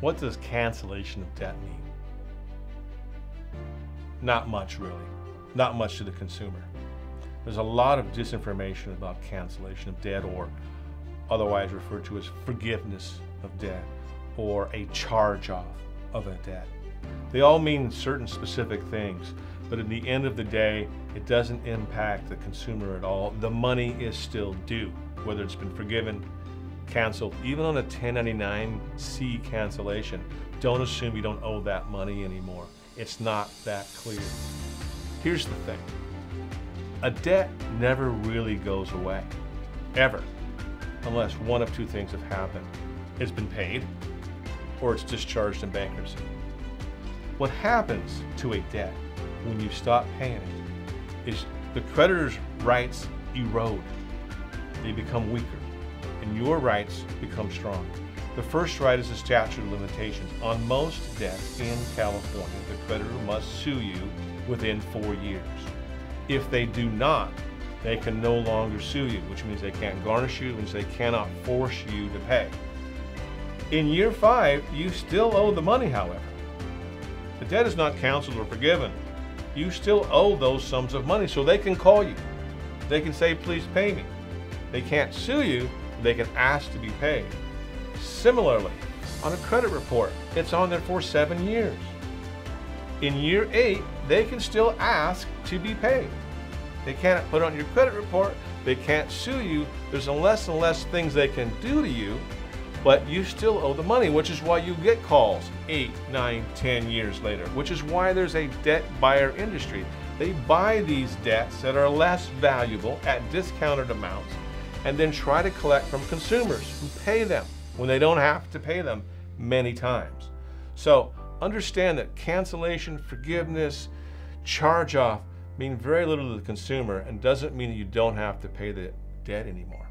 What does cancellation of debt mean? Not much, really. Not much to the consumer. There's a lot of disinformation about cancellation of debt, or otherwise referred to as forgiveness of debt, or a charge-off of a debt. They all mean certain specific things, but at the end of the day, it doesn't impact the consumer at all. The money is still due, whether it's been forgiven, canceled. Even on a 1099-C cancellation, don't assume you don't owe that money anymore. It's not that clear. Here's the thing. A debt never really goes away, ever, unless one of two things have happened. It's been paid, or it's discharged in bankruptcy. What happens to a debt when you stop paying it is the creditor's rights erode. They become weaker, and your rights become stronger. The first right is the statute of limitations. On most debts in California, the creditor must sue you within 4 years. If they do not, they can no longer sue you, which means they can't garnish you, which means they cannot force you to pay. In year 5, you still owe the money, however. The debt is not canceled or forgiven. You still owe those sums of money, so they can call you. They can say, please pay me. They can't sue you, they can ask to be paid. Similarly, on a credit report, it's on there for 7 years. In year 8, they can still ask to be paid. They can't put on your credit report, they can't sue you, there's less and less things they can do to you, but you still owe the money, which is why you get calls 8, 9, 10 years later, which is why there's a debt buyer industry. They buy these debts that are less valuable at discounted amounts and then try to collect from consumers who pay them when they don't have to pay them many times. So understand that cancellation, forgiveness, charge-off mean very little to the consumer and doesn't mean that you don't have to pay the debt anymore.